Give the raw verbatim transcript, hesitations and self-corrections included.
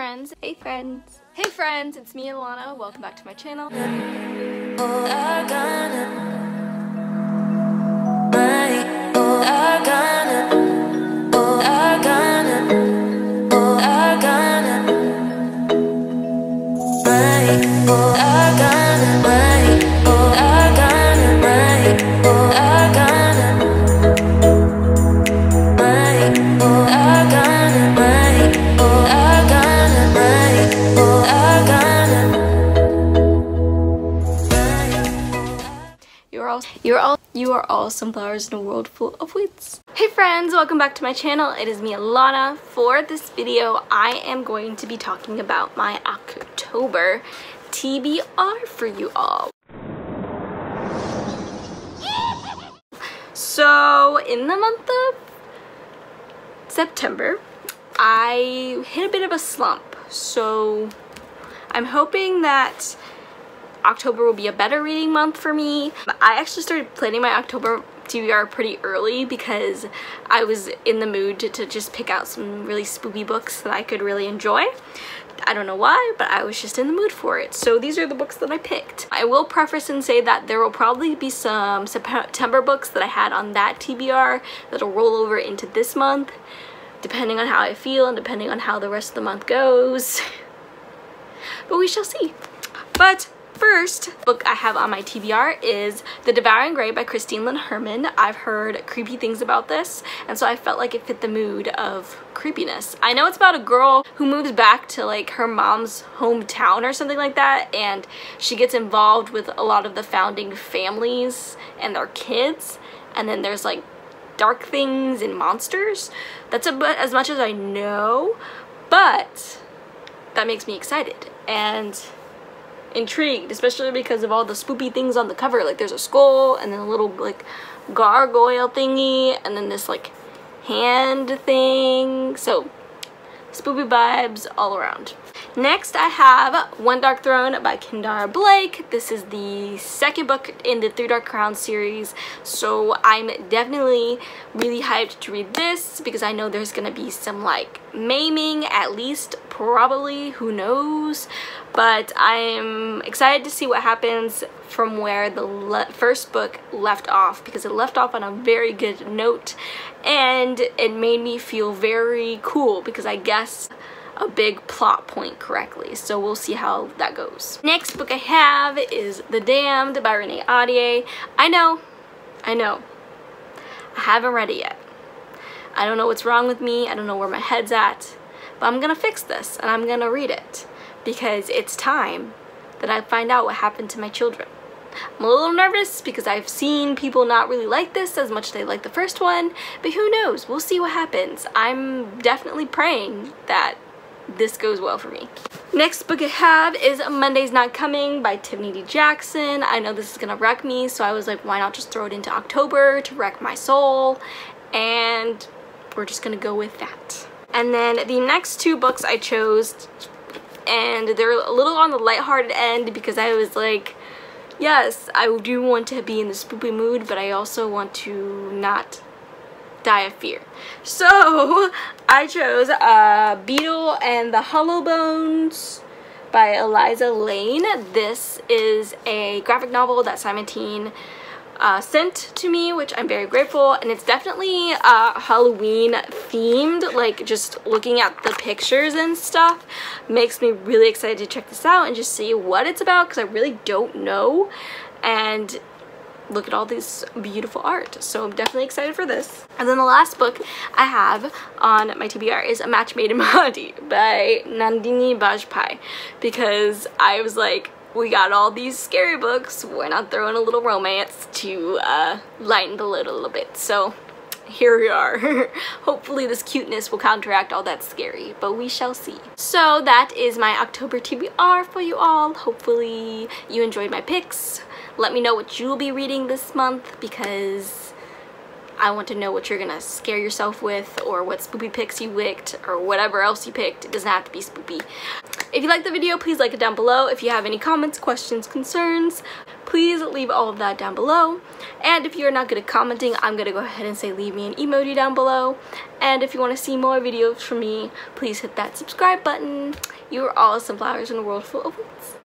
friends. Hey friends. Hey friends, it's me, Alana. Welcome back to my channel. You are all you are all sunflowers in a world full of weeds. Hey friends, welcome back to my channel. It is me, Alana. For this video, I am going to be talking about my October T B R for you all. So in the month of September, I hit a bit of a slump. So I'm hoping that October will be a better reading month for me. I actually started planning my October T B R pretty early because I was in the mood to, to just pick out some really spooky books that I could really enjoy. I don't know why, but I was just in the mood for it. So these are the books that I picked. I will preface and say that there will probably be some September books that I had on that T B R that'll roll over into this month, depending on how I feel and depending on how the rest of the month goes. But we shall see. But first book I have on my T B R is The Devouring Grey by Christine Lynn Herman. I've heard creepy things about this, and so I felt like it fit the mood of creepiness. I know it's about a girl who moves back to like her mom's hometown or something like that, and she gets involved with a lot of the founding families and their kids, and then there's like dark things and monsters. That's about as much as I know, but that makes me excited and intrigued, especially because of all the spooky things on the cover. Like there's a skull and then a little like gargoyle thingy and then this like hand thing. So spooky vibes all around. Next I have One Dark Throne by Kendare Blake. This is the second book in the Three Dark Crowns series, so I'm definitely really hyped to read this because I know there's gonna be some like maiming, at least, probably, who knows, but I'm excited to see what happens from where the first book left off because it left off on a very good note and it made me feel very cool because I guessed a big plot point correctly, so we'll see how that goes. Next book I have is The Damned by Renee Adier. I know, I know, I haven't read it yet. I don't know what's wrong with me, I don't know where my head's at, but I'm gonna fix this and I'm gonna read it because it's time that I find out what happened to my children. I'm a little nervous because I've seen people not really like this as much as they like the first one, but who knows, we'll see what happens. I'm definitely praying that this goes well for me. Next book I have is Monday's Not Coming by Tiffany D. Jackson. I know this is gonna wreck me, so I was like, why not just throw it into October to wreck my soul? And we're just gonna go with that. And then the next two books I chose, and they're a little on the lighthearted end because I was like, yes, I do want to be in the spooky mood, but I also want to not die of fear. So I chose uh, Beetle and the Hollow Bones by Eliza Lane. This is a graphic novel that Simon Teen uh, sent to me, which I'm very grateful, and it's definitely uh, Halloween themed. Like just looking at the pictures and stuff makes me really excited to check this out and just see what it's about because I really don't know, and look at all this beautiful art. So I'm definitely excited for this. And then the last book I have on my T B R is A Match Made in Mahdi by Nandini Bajpai because I was like, we got all these scary books, why not throw in a little romance to uh, lighten the load a little bit. So here we are. Hopefully this cuteness will counteract all that scary, but we shall see. So that is my October T B R for you all. Hopefully you enjoyed my picks. Let me know what you'll be reading this month because I want to know what you're gonna scare yourself with or what spooky picks you picked or whatever else you picked. It doesn't have to be spooky. If you liked the video, please like it down below. If you have any comments, questions, concerns, please leave all of that down below. And if you're not good at commenting, I'm gonna go ahead and say leave me an emoji down below. And if you want to see more videos from me, please hit that subscribe button. You are all sunflowers in a world full of weeds.